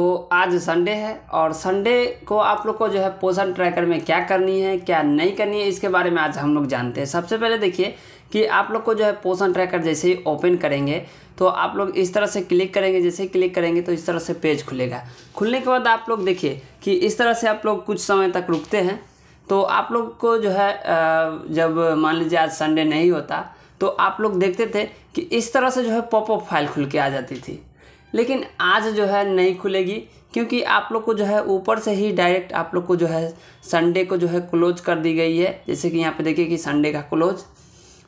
तो आज संडे है और संडे को आप लोग को जो है पोषण ट्रैकर में क्या करनी है क्या नहीं करनी है इसके बारे में आज हम लोग जानते हैं। सबसे पहले देखिए कि आप लोग को जो है पोषण ट्रैकर जैसे ही ओपन करेंगे तो आप लोग इस तरह से क्लिक करेंगे। जैसे ही क्लिक करेंगे तो इस तरह से पेज खुलेगा। खुलने के बाद आप लोग देखिए कि इस तरह से आप लोग कुछ समय तक रुकते हैं। तो आप लोग को जो है जब मान लीजिए आज संडे नहीं होता तो आप लोग देखते थे कि इस तरह से जो है पॉपअप फाइल खुल के आ जाती थी, लेकिन आज जो है नहीं खुलेगी क्योंकि आप लोग को जो है ऊपर से ही डायरेक्ट आप लोग को जो है संडे को जो है क्लोज कर दी गई है। जैसे कि यहाँ पे देखिए कि संडे का क्लोज,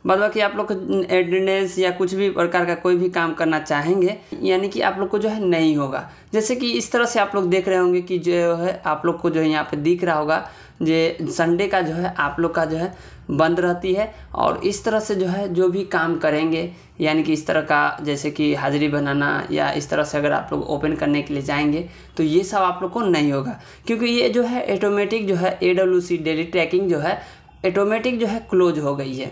मतलब कि आप लोग को एटेंडेंस या कुछ भी प्रकार का कोई भी काम करना चाहेंगे यानी कि आप लोग को जो है नहीं होगा। जैसे कि इस तरह से आप लोग देख रहे होंगे कि जो है आप लोग को जो है यहाँ पे दिख रहा होगा जो संडे का जो है आप लोग का जो है बंद रहती है। और इस तरह से जो है जो भी काम करेंगे यानी कि इस तरह का जैसे कि हाजिरी बनाना या इस तरह से अगर आप लोग ओपन करने के लिए जाएंगे तो ये सब आप लोग को नहीं होगा क्योंकि ये जो है ऑटोमेटिक जो है AWS डेली ट्रैकिंग जो है ऑटोमेटिक जो है क्लोज हो गई है।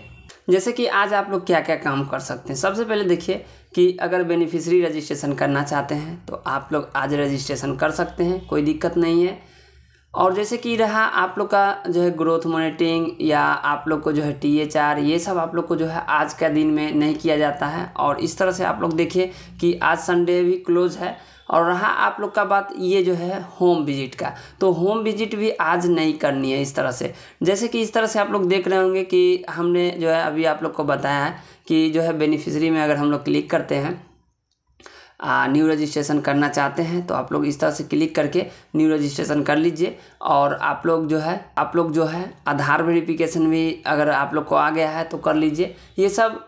जैसे कि आज आप लोग क्या क्या काम कर सकते हैं, सबसे पहले देखिए कि अगर बेनिफिशियरी रजिस्ट्रेशन करना चाहते हैं तो आप लोग आज रजिस्ट्रेशन कर सकते हैं, कोई दिक्कत नहीं है। और जैसे कि रहा आप लोग का जो है ग्रोथ मॉनिटरिंग या आप लोग को जो है THR, ये सब आप लोग को जो है आज के दिन में नहीं किया जाता है। और इस तरह से आप लोग देखिए कि आज संडे भी क्लोज है। और रहा आप लोग का बात ये जो है होम विजिट का, तो होम विजिट भी आज नहीं करनी है। इस तरह से जैसे कि इस तरह से आप लोग देख रहे होंगे कि हमने जो है अभी आप लोग को बताया है कि जो है बेनिफिशियरी में अगर हम लोग क्लिक करते हैं न्यू रजिस्ट्रेशन करना चाहते हैं तो आप लोग इस तरह से क्लिक करके न्यू रजिस्ट्रेशन कर लीजिए। और आप लोग जो है आधार वेरिफिकेशन भी अगर आप लोग को आ गया है तो कर लीजिए। ये सब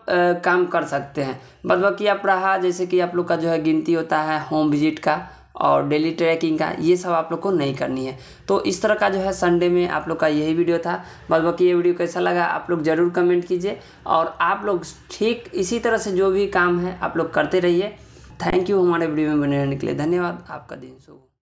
काम कर सकते हैं। बाद बाकी आप रहा जैसे कि आप लोग का जो है गिनती होता है होम विजिट का और डेली ट्रैकिंग का, ये सब आप लोग को नहीं करनी है। तो इस तरह का जो है संडे में आप लोग का यही वीडियो था। बाकी ये वीडियो कैसा लगा आप लोग ज़रूर कमेंट कीजिए और आप लोग ठीक इसी तरह से जो भी काम है आप लोग करते रहिए। थैंक यू हमारे वीडियो में बने रहने के लिए, धन्यवाद। आपका दिन शुभ हो।